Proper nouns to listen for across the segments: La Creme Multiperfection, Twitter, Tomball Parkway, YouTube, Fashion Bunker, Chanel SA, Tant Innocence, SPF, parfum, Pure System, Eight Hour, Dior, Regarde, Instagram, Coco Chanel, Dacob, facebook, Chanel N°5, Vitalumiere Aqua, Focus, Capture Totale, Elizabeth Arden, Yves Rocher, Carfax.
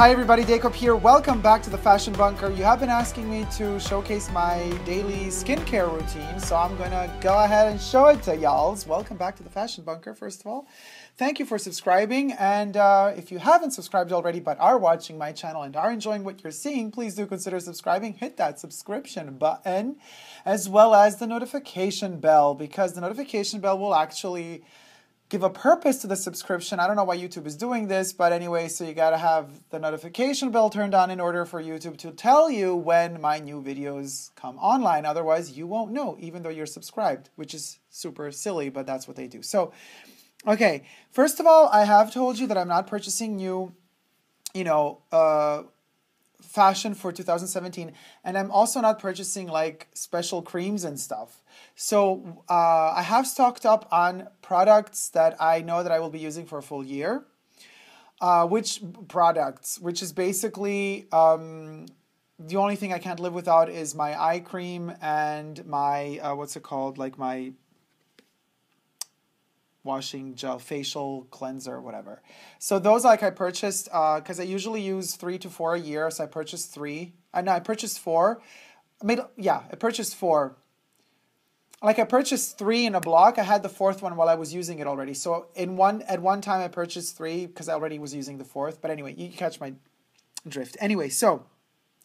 Hi everybody, Dacob here. Welcome back to the Fashion Bunker. You have been asking me to showcase my daily skincare routine, so I'm gonna go ahead and show it to y'alls. Welcome back to the Fashion Bunker, first of all. Thank you for subscribing, and if you haven't subscribed already but are watching my channel and are enjoying what you're seeing, please do consider subscribing. Hit that subscription button as well as the notification bell, because the notification bell will actually give a purpose to the subscription. I don't know why YouTube is doing this, but anyway, so you gotta have the notification bell turned on in order for YouTube to tell you when my new videos come online. Otherwise, you won't know, even though you're subscribed, which is super silly, but that's what they do. So, okay, first of all, I have told you that I'm not purchasing new, fashion for 2017, and I'm also not purchasing like special creams and stuff. So I have stocked up on products that I know that I will be using for a full year, which is basically the only thing I can't live without is my eye cream and my my washing gel, facial cleanser, whatever. So those, like, I purchased because I usually use 3 to 4 a year, so I purchased 3. I purchased 4. I purchased 4. Like, I purchased 3 in a block. I had the 4th one while I was using it already. So at one time I purchased 3 because I already was using the 4th. But anyway, you catch my drift. Anyway, so.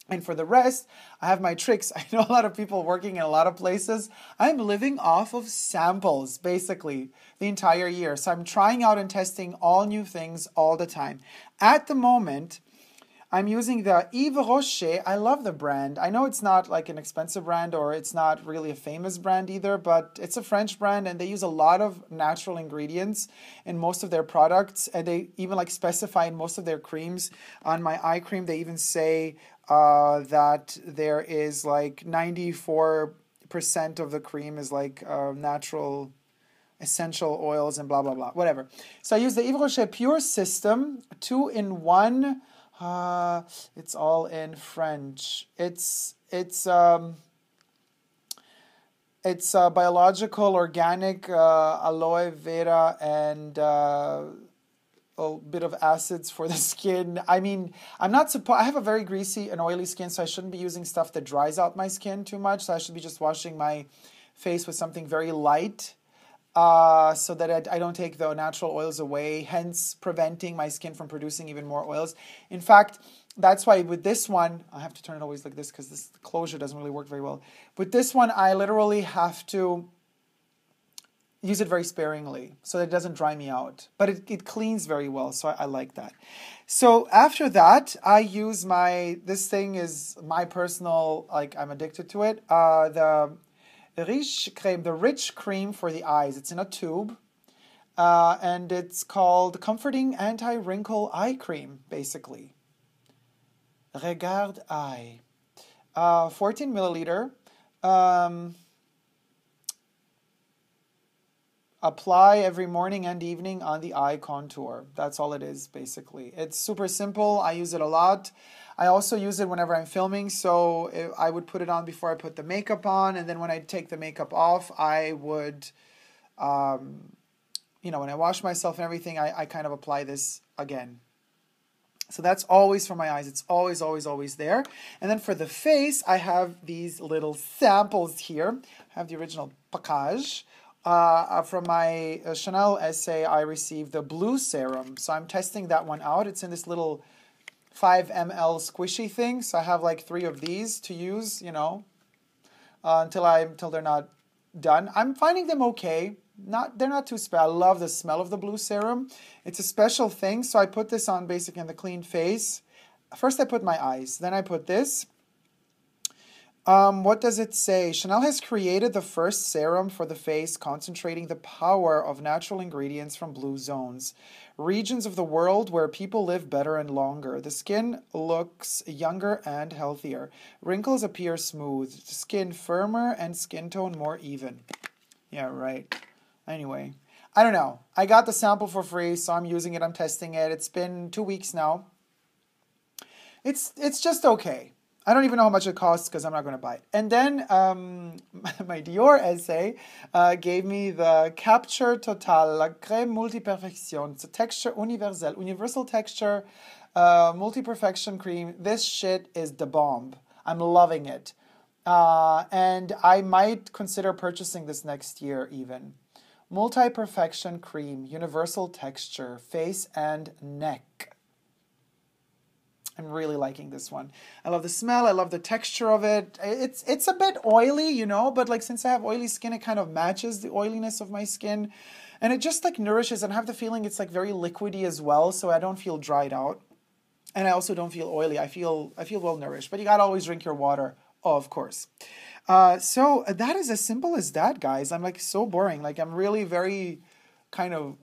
And for the rest, I have my tricks. I know a lot of people working in a lot of places. I'm living off of samples, basically, the entire year. So I'm trying out and testing all new things all the time. At the moment, I'm using the Yves Rocher. I love the brand. I know it's not like an expensive brand, or it's not really a famous brand either, but it's a French brand and they use a lot of natural ingredients in most of their products. And they even like specify in most of their creams. On my eye cream, they even say that there is like 94% of the cream is like natural essential oils and blah, blah, blah, whatever. So I use the Yves Rocher Pure System 2-in-1. It's all in French. It's biological, organic, aloe vera, and a bit of acids for the skin. I mean, I'm not supposed. I have a very greasy and oily skin, so I shouldn't be using stuff that dries out my skin too much. So I should be just washing my face with something very light, so that I don't take the natural oils away, hence preventing my skin from producing even more oils. In fact, that's why with this one, I have to turn it always like this because this closure doesn't really work very well. With this one, I literally have to use it very sparingly so that it doesn't dry me out. But it cleans very well, so I like that. So after that, I use this thing is my personal, like, I'm addicted to it, the rich cream for the eyes. It's in a tube, and it's called Comforting Anti-Wrinkle Eye Cream, basically. Regarde Eye. 14 milliliter. Apply every morning and evening on the eye contour. That's all it is, basically. It's super simple. I use it a lot. I also use it whenever I'm filming, so I would put it on before I put the makeup on, and then when I take the makeup off, I would, when I wash myself and everything, I kind of apply this again. So that's always for my eyes. It's always, always, always there. And then for the face, I have these little samples here. I have the original package. From my Chanel SA, I received the blue serum, so I'm testing that one out. It's in this little 5 mL squishy thing, so I have like 3 of these to use, until they're not done. I'm finding them okay. They're not too bad. I love the smell of the blue serum. It's a special thing, so I put this on basically in the clean face. First I put my eyes, then I put this. What does it say? Chanel has created the first serum for the face, concentrating the power of natural ingredients from blue zones, regions of the world where people live better and longer. The skin looks younger and healthier. Wrinkles appear smooth, skin firmer, and skin tone more even. Yeah, right. Anyway, I don't know. I got the sample for free, so I'm using it. I'm testing it. It's been 2 weeks now. It's just okay. I don't even know how much it costs because I'm not going to buy it. And then my Dior SA gave me the Capture Totale, La Creme Multiperfection. It's a texture universelle, universal texture, multi-perfection cream. This shit is the bomb. I'm loving it. And I might consider purchasing this next year even. Multi-perfection cream, universal texture, face and neck. I'm really liking this one. I love the smell. I love the texture of it. It's a bit oily, you know, but like since I have oily skin, it kind of matches the oiliness of my skin. And it just like nourishes, and I have the feeling it's like very liquidy as well, so I don't feel dried out. And I also don't feel oily. I feel well nourished, but you gotta always drink your water. Oh, of course. So that is as simple as that, guys. I'm like so boring. Like I'm really very kind of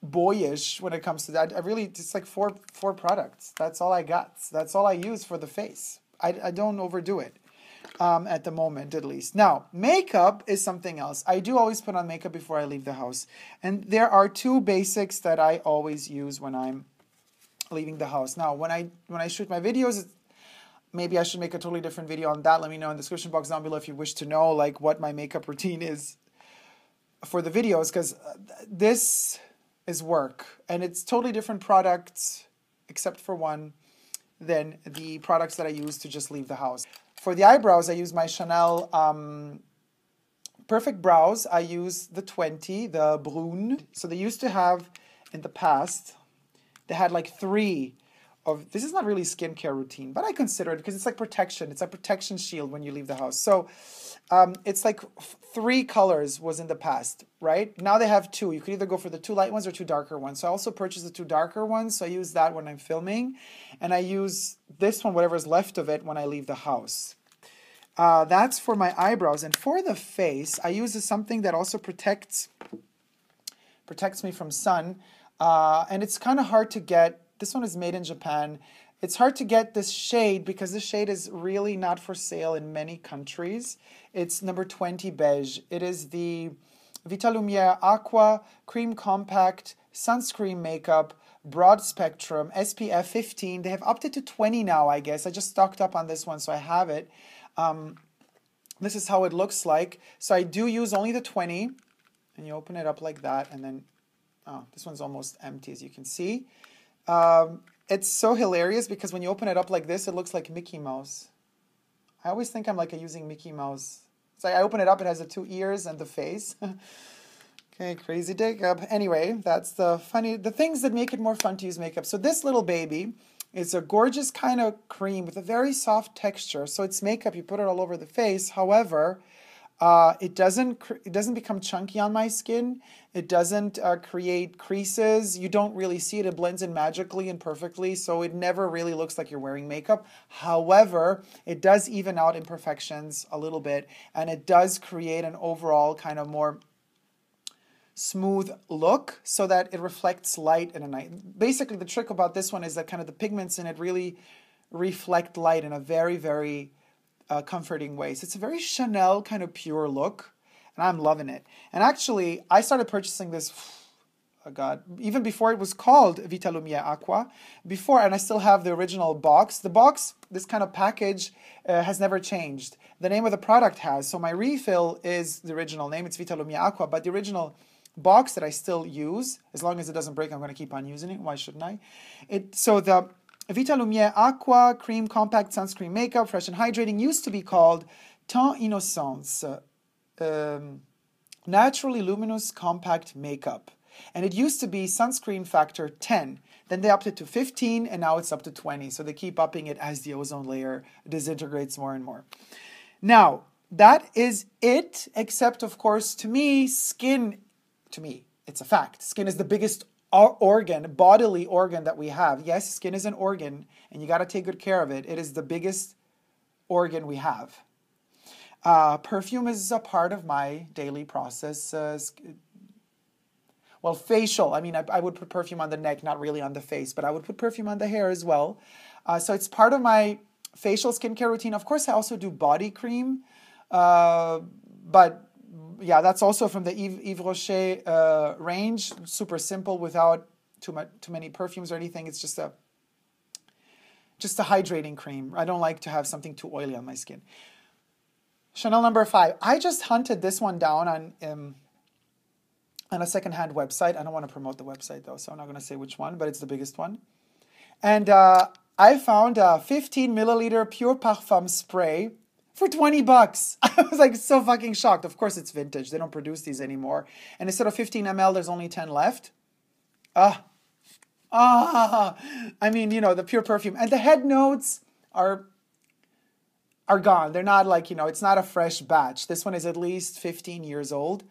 boyish when it comes to that. I really, it's like four products. That's all I got. That's all I use for the face. I don't overdo it at the moment, at least. Now, makeup is something else. I do always put on makeup before I leave the house. And there are two basics that I always use when I'm leaving the house. Now, when I shoot my videos, maybe I should make a totally different video on that. Let me know in the description box down below if you wish to know like what my makeup routine is for the videos, because this is work, and it's totally different products, except for one, than the products that I use to just leave the house. For the eyebrows, I use my Chanel Perfect Brows. I use the 20, the Brune. So they used to have, in the past, they had like three of, this is not really skincare routine, but I consider it because it's like protection. It's a protection shield when you leave the house. So it's like three colors was in the past, right? Now they have two. You could either go for the two light ones or two darker ones. So I also purchased the two darker ones. So I use that when I'm filming. And I use this one, whatever's left of it, when I leave the house. That's for my eyebrows. And for the face, I use something that also protects me from sun. And it's kind of hard to get. This one is made in Japan. It's hard to get this shade because this shade is really not for sale in many countries. It's number 20 beige. It is the Vitalumiere Aqua Cream Compact Sunscreen Makeup Broad Spectrum SPF 15. They have upped to 20 now, I guess. I just stocked up on this one, so I have it. This is how it looks like. So I do use only the 20. And you open it up like that, and then... Oh, this one's almost empty, as you can see. It's so hilarious because when you open it up like this, it looks like Mickey Mouse. I always think I'm like using Mickey Mouse. It's like I open it up, it has the two ears and the face. Okay, crazy Dacob. Anyway, that's the things that make it more fun to use makeup. So this little baby is a gorgeous kind of cream with a very soft texture. So it's makeup, you put it all over the face. However, it doesn't become chunky on my skin. It doesn't create creases. You don't really see it. It blends in magically and perfectly, so it never really looks like you're wearing makeup. However, it does even out imperfections a little bit, and it does create an overall kind of more smooth look so that it reflects light in a night. Basically, the trick about this one is that kind of the pigments in it really reflect light in a very, very... comforting ways. It's a very Chanel kind of pure look, and I'm loving it. And actually, I started purchasing this, oh God, even before it was called Vitalumiere Aqua, before, and I still have the original box. The box, this kind of package, has never changed. The name of the product has, so my refill is the original name, it's Vitalumiere Aqua, but the original box that I still use, as long as it doesn't break, I'm going to keep on using it. Why shouldn't I? So the Vitalumiere Aqua Cream Compact Sunscreen Makeup, Fresh and Hydrating, used to be called Tant Innocence, Naturally Luminous Compact Makeup. And it used to be Sunscreen Factor 10. Then they upped it to 15, and now it's up to 20. So they keep upping it as the ozone layer disintegrates more and more. Now, that is it, except, of course, to me, skin, it's a fact. Skin is the biggest our organ, bodily organ that we have. Yes, skin is an organ, and you got to take good care of it. It is the biggest organ we have. Perfume is a part of my daily process. Well, facial. I mean, I would put perfume on the neck, not really on the face, but I would put perfume on the hair as well. So it's part of my facial skincare routine. Of course, I also do body cream, but... yeah, that's also from the Yves Rocher range. Super simple, without too many perfumes or anything. It's just a just a hydrating cream. I don't like to have something too oily on my skin. Chanel No. 5. I just hunted this one down on a secondhand website. I don't want to promote the website though, so I'm not going to say which one, but it's the biggest one. And I found a 15 milliliter pure parfum spray for $20. I was like so fucking shocked. Of course it's vintage. They don't produce these anymore. And instead of 15 ml, there's only 10 left. I mean, you know, the pure perfume. And the head notes are gone. They're not like, you know, it's not a fresh batch. This one is at least 15 years old.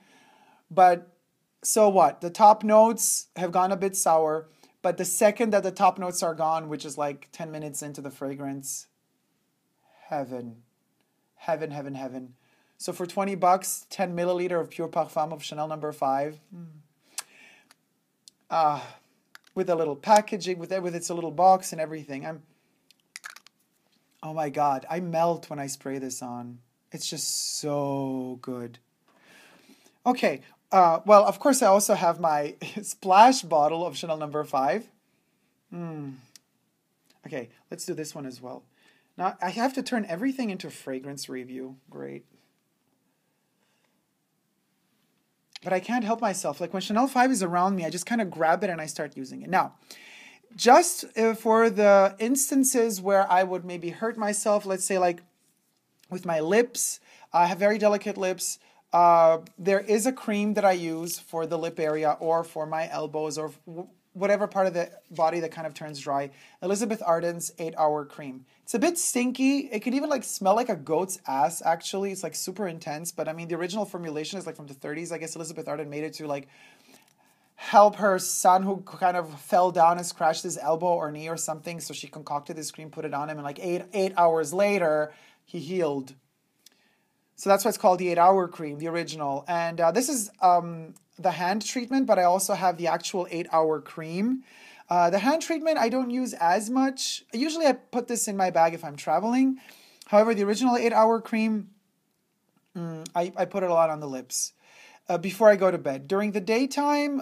But so what? The top notes have gone a bit sour. But the second that the top notes are gone, which is like 10 minutes into the fragrance, heaven. Heaven, heaven, heaven. So for $20, 10 milliliter of pure parfum of Chanel No. 5. With a little packaging, with its little box and everything. Oh my God, I melt when I spray this on. It's just so good. Okay, well, of course, I also have my splash bottle of Chanel No. 5. Okay, let's do this one as well. Now, I have to turn everything into fragrance review. Great. But I can't help myself. Like when Chanel 5 is around me, I just kind of grab it and I start using it. Now, just for the instances where I would maybe hurt myself, let's say like with my lips, I have very delicate lips. There is a cream that I use for the lip area or for my elbows or whatever part of the body that kind of turns dry. Elizabeth Arden's 8-Hour Cream. It's a bit stinky. It can even like smell like a goat's ass, actually. It's like super intense. But I mean, the original formulation is like from the 30s. I guess Elizabeth Arden made it to like help her son who kind of fell down and scratched his elbow or knee or something. So she concocted this cream, put it on him, and like eight hours later, he healed. So that's why it's called the 8-Hour Cream, the original. And this is the hand treatment, but I also have the actual 8-Hour Cream. The hand treatment I don't use as much. Usually I put this in my bag if I'm traveling. However, the original 8-Hour Cream, I put it a lot on the lips before I go to bed. During the daytime,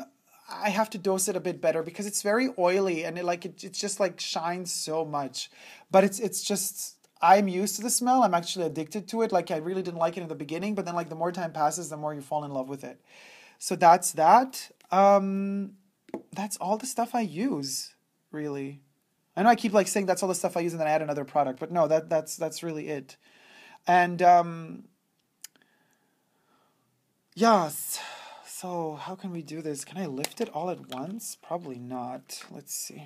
I have to dose it a bit better because it's very oily and it just like shines so much. But it's just... I'm used to the smell. I'm actually addicted to it. Like I really didn't like it in the beginning, but then like the more time passes, the more you fall in love with it. So that's that. That's all the stuff I use, really. I know I keep like saying that's all the stuff I use and then I add another product, but no, that's really it. And yes. So how can we do this? Can I lift it all at once? Probably not. Let's see.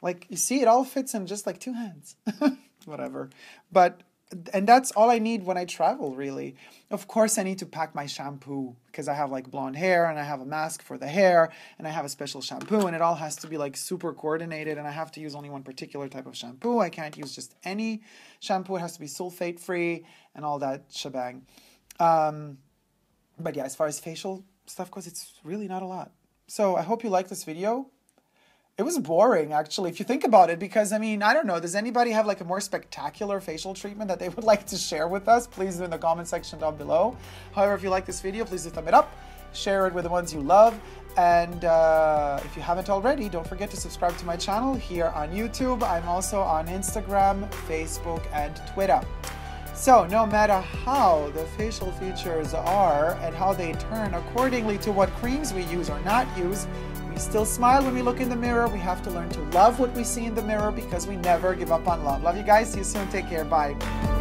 Like, you see, it all fits in just like two hands, whatever. But, and that's all I need when I travel, really. Of course, I need to pack my shampoo because I have like blonde hair and I have a mask for the hair and I have a special shampoo and it all has to be like super coordinated and I have to use only one particular type of shampoo. I can't use just any shampoo. It has to be sulfate free and all that shebang. But yeah, as far as facial stuff goes, it's really not a lot. So I hope you like this video. It was boring, actually, if you think about it, because, I mean, I don't know. Does anybody have, like, a more spectacular facial treatment that they would like to share with us? Please do in the comment section down below. However, if you like this video, please do thumb it up. Share it with the ones you love. And if you haven't already, don't forget to subscribe to my channel here on YouTube. I'm also on Instagram, Facebook, and Twitter. So, no matter how the facial features are and how they turn accordingly to what creams we use or not use, we still smile when we look in the mirror. We have to learn to love what we see in the mirror because we never give up on love. Love you guys. See you soon. Take care. Bye.